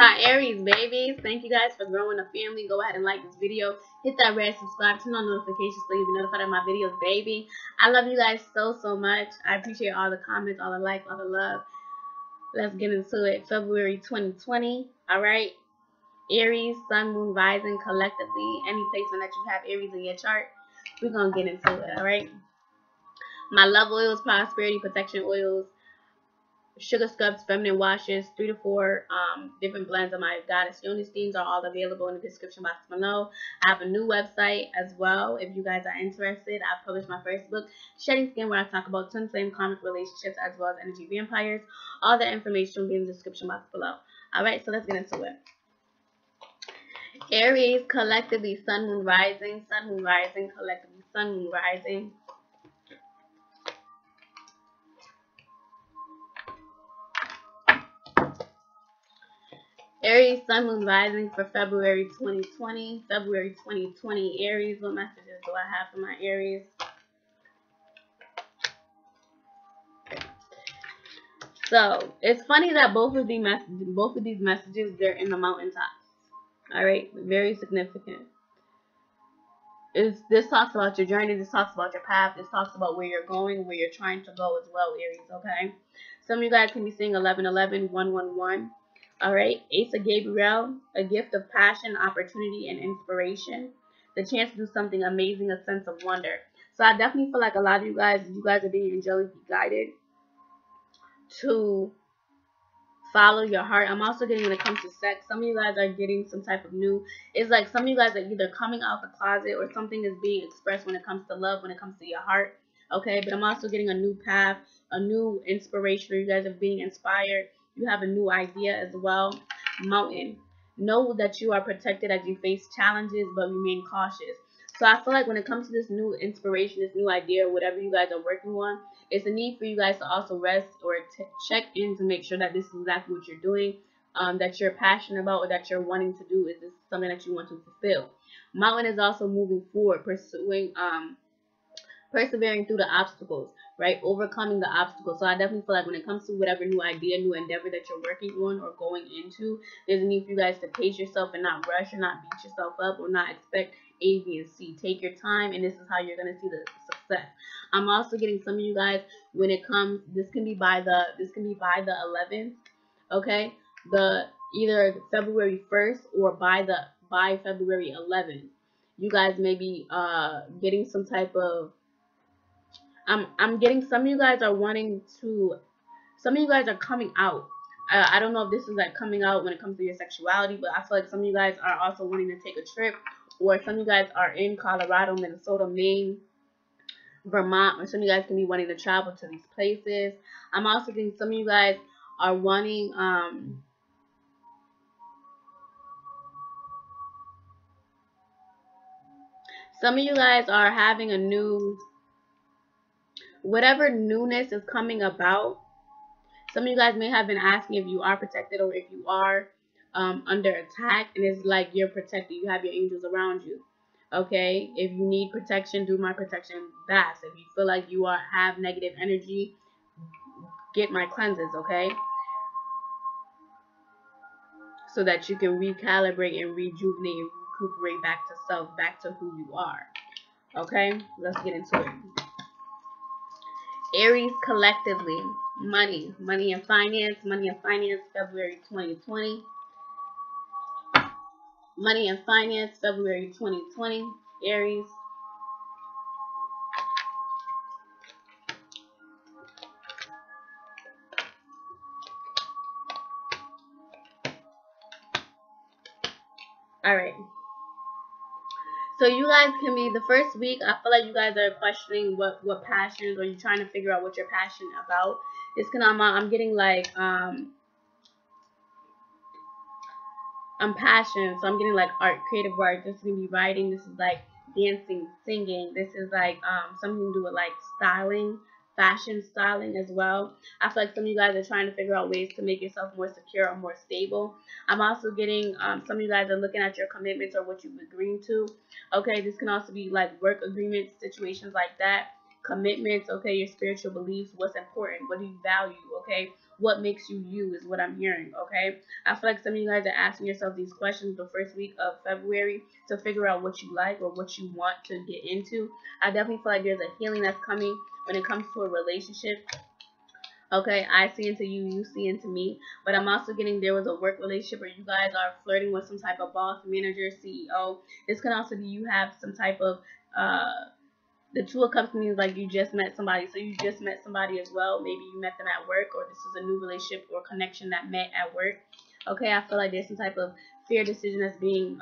my Aries babies. Thank you guys for growing a family. Go ahead and like this video, hit that red subscribe, turn on notifications so you'll be notified of my videos, baby. I love you guys so much. I appreciate all the comments, all the likes, all the love. Let's get into it. February 2020. All right, Aries, sun, moon, rising, collectively, any placement that you have Aries in your chart, we're gonna get into it. All right, my love oils, prosperity protection oils, sugar scrubs, feminine washes, 3 to 4 different blends of my goddess yoni steams are all available in the description box below. I have a new website as well if you guys are interested. I published my first book, Shedding Skin, where I talk about twin flame karmic relationships as well as energy vampires. All that information will be in the description box below. All right, so let's get into it. Aries, collectively, sun, moon, rising, sun, moon, rising, collectively, sun, moon, rising. Aries, sun, moon, rising for February 2020. February 2020, Aries. What messages do I have for my Aries? So it's funny that both of these messages, they're in the mountaintops. All right, very significant. This talks about your journey. This talks about your path. This talks about where you're going, where you're trying to go as well, Aries. Okay. Some of you guys can be seeing 11/11, 111. All right, Ace of Gabriel, a gift of passion, opportunity, and inspiration. The chance to do something amazing, a sense of wonder. So I definitely feel like a lot of you guys are being angelically guided to follow your heart. I'm also getting, when it comes to sex, some of you guys are getting some type of new. It's like some of you guys are either coming out the closet or something is being expressed when it comes to love, when it comes to your heart. Okay, but I'm also getting a new path, a new inspiration. You guys are being inspired. You have a new idea as well. Mountain. Know that you are protected as you face challenges, but remain cautious. So I feel like when it comes to this new inspiration, this new idea, whatever you guys are working on, it's a need for you guys to also rest or check in to make sure that this is exactly what you're doing, that you're passionate about, or that you're wanting to do. Is this something that you want to fulfill? Mountain is also moving forward, pursuing, persevering through the obstacles, right? Overcoming the obstacles. So I definitely feel like when it comes to whatever new idea, new endeavor that you're working on or going into, there's a need for you guys to pace yourself and not rush or not beat yourself up or not expect A, B, and C. Take your time, and this is how you're going to see the success. I'm also getting some of you guys, when it comes, this can be by the 11th, okay? The either February 1st or by February 11th. You guys may be getting some type of, I'm getting some of you guys are wanting to, some of you guys are coming out. I don't know if this is like coming out when it comes to your sexuality, but I feel like some of you guys are also wanting to take a trip, or some of you guys are in Colorado, Minnesota, Maine, Vermont, or some of you guys can be wanting to travel to these places. I'm also getting some of you guys are wanting, some of you guys are having a new, whatever newness is coming about. Some of you guys may have been asking if you are protected or if you are under attack, and it's like you're protected. You have your angels around you, okay? If you need protection, do my protection baths. If you feel like you are have negative energy, get my cleanses, okay? So that you can recalibrate and rejuvenate and recuperate back to self, back to who you are, okay? Let's get into it. Aries, collectively, money and finance, February 2020. Money and finance, February 2020, Aries. All right. So you guys can be, the first week, I feel like you guys are questioning what passions, or you're trying to figure out what you're passionate about. It's gonna, I'm getting like, I'm passionate, so I'm getting like art, creative work. This is gonna be writing, this is like dancing, singing, this is like something to do with like styling, fashion styling as well. I feel like some of you guys are trying to figure out ways to make yourself more secure or more stable. I'm also getting some of you guys are looking at your commitments or what you've agreed to. Okay, this can also be like work agreements, situations like that. Commitments, okay, your spiritual beliefs, what's important, what do you value, okay? what makes you you is what I'm hearing, okay? I feel like some of you guys are asking yourself these questions the first week of February to figure out what you like or what you want to get into. I definitely feel like there's a healing that's coming when it comes to a relationship. Okay, I see into you, you see into me. But I'm also getting there was a work relationship where you guys are flirting with some type of boss, manager, CEO. This can also be you have some type of, the Two of Cups means like you just met somebody. So you just met somebody as well. Maybe you met them at work, or this is a new relationship or connection that met at work. Okay, I feel like there's some type of fair decision that's being,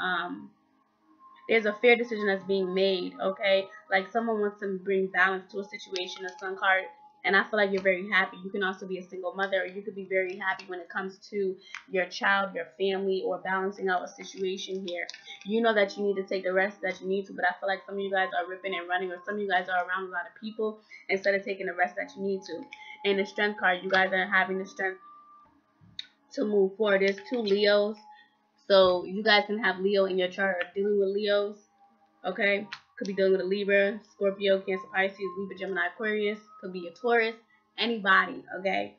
there's a fair decision that's being made, okay? Like someone wants to bring balance to a situation, a Sun card. And I feel like you're very happy. You can also be a single mother, or you could be very happy when it comes to your child, your family, or balancing out a situation here. You know that you need to take the rest that you need to, but I feel like some of you guys are ripping and running, or some of you guys are around a lot of people instead of taking the rest that you need to. And the Strength card, you guys are having the strength to move forward. There's two Leos, so you guys can have Leo in your chart or dealing with Leos, okay? Could be dealing with a Libra, Scorpio, Cancer, Pisces, Libra, Gemini, Aquarius. Could be a Taurus, anybody, okay?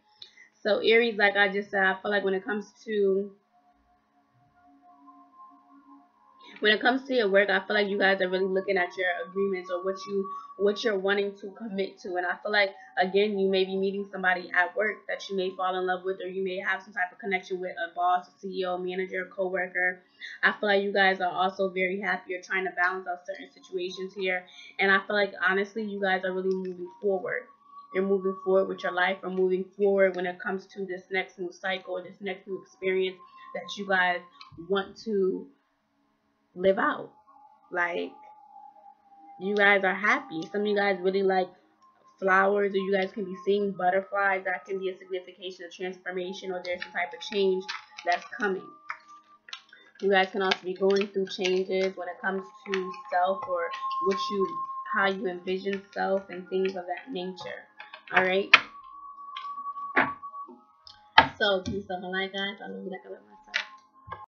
So Aries, like I just said, I feel like when it comes to your work, I feel like you guys are really looking at your agreements or what you're wanting to commit to. And I feel like, again, you may be meeting somebody at work that you may fall in love with, or you may have some type of connection with a boss, a CEO, manager, coworker. I feel like you guys are also very happy. You're trying to balance out certain situations here. And I feel like, honestly, you guys are really moving forward. You're moving forward with your life, or moving forward when it comes to this next new cycle, or this next new experience that you guys want to live out. Like, you guys are happy. Some of you guys really like flowers, or you guys can be seeing butterflies. That can be a signification of transformation, or there's some type of change that's coming. You guys can also be going through changes when it comes to self, or how you envision self and things of that nature. All right, so please love and like, guys. I love you.